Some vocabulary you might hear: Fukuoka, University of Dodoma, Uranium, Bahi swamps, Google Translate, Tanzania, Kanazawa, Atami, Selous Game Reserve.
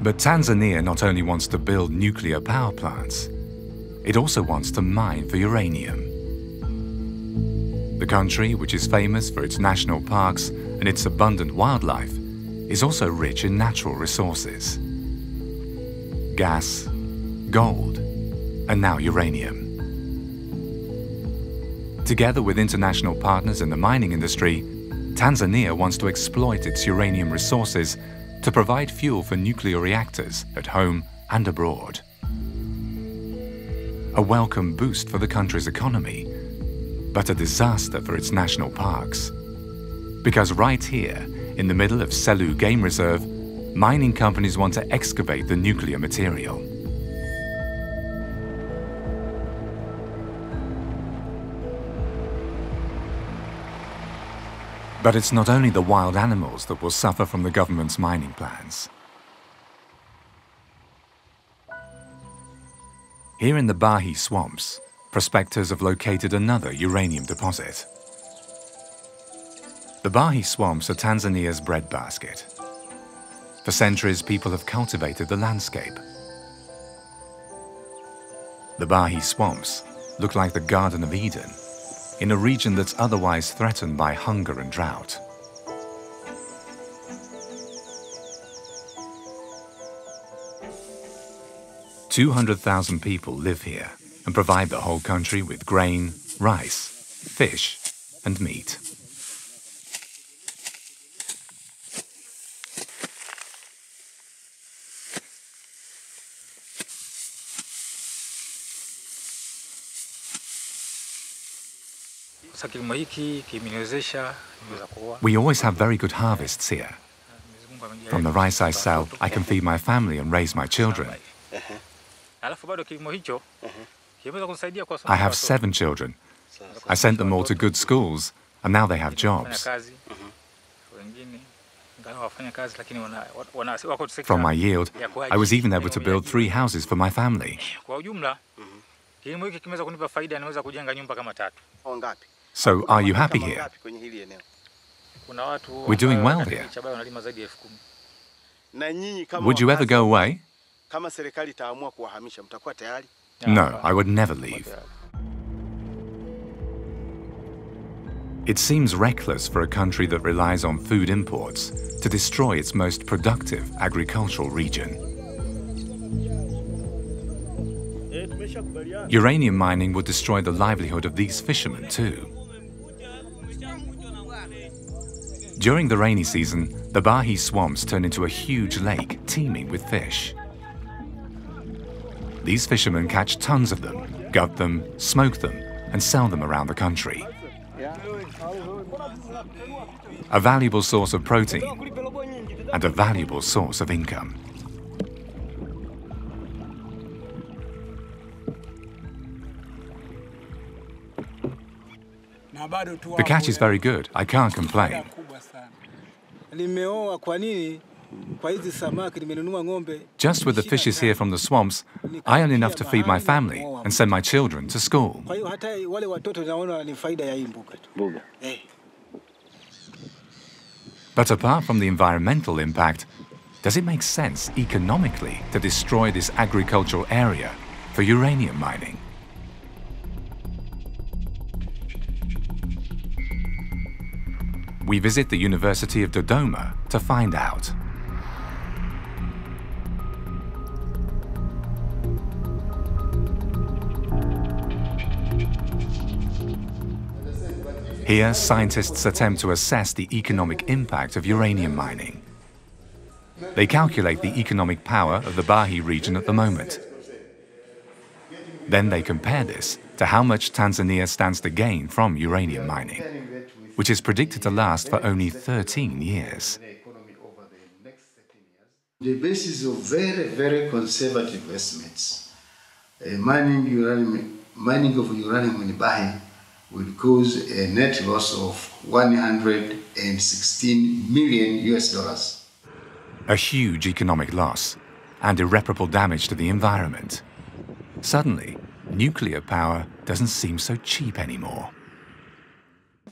But Tanzania not only wants to build nuclear power plants, it also wants to mine for uranium. The country, which is famous for its national parks and its abundant wildlife, is also rich in natural resources. Gas, gold, and now uranium. Together with international partners in the mining industry, Tanzania wants to exploit its uranium resources to provide fuel for nuclear reactors at home and abroad. A welcome boost for the country's economy, but a disaster for its national parks. Because right here, in the middle of Selous Game Reserve, mining companies want to excavate the nuclear material. But it's not only the wild animals that will suffer from the government's mining plans. Here in the Bahi swamps, prospectors have located another uranium deposit. The Bahi swamps are Tanzania's breadbasket. For centuries, people have cultivated the landscape. The Bahi swamps look like the Garden of Eden, in a region that's otherwise threatened by hunger and drought. "200,000 people live here and provide the whole country with grain, rice, fish, and meat. We always have very good harvests here. From the rice I sell, I can feed my family and raise my children. I have 7 children. I sent them all to good schools, and now they have jobs. From my yield, I was even able to build 3 houses for my family. So, are you happy here? We're doing well here. Would you ever go away? No, I would never leave. It seems reckless for a country that relies on food imports to destroy its most productive agricultural region. Uranium mining would destroy the livelihood of these fishermen too. During the rainy season, the Bahi swamps turn into a huge lake teeming with fish. These fishermen catch tons of them, gut them, smoke them, and sell them around the country. A valuable source of protein and a valuable source of income. The catch is very good, I can't complain. Just with the fishes here from the swamps, I earn enough to feed my family and send my children to school. But apart from the environmental impact, does it make sense economically to destroy this agricultural area for uranium mining? We visit the University of Dodoma to find out. Here, scientists attempt to assess the economic impact of uranium mining. They calculate the economic power of the Bahi region at the moment. Then they compare this to how much Tanzania stands to gain from uranium mining, which is predicted to last for only 13 years. The basis of very, very conservative estimates, mining of uranium in Bahi would cause a net loss of $116 million. A huge economic loss and irreparable damage to the environment. Suddenly, nuclear power doesn't seem so cheap anymore.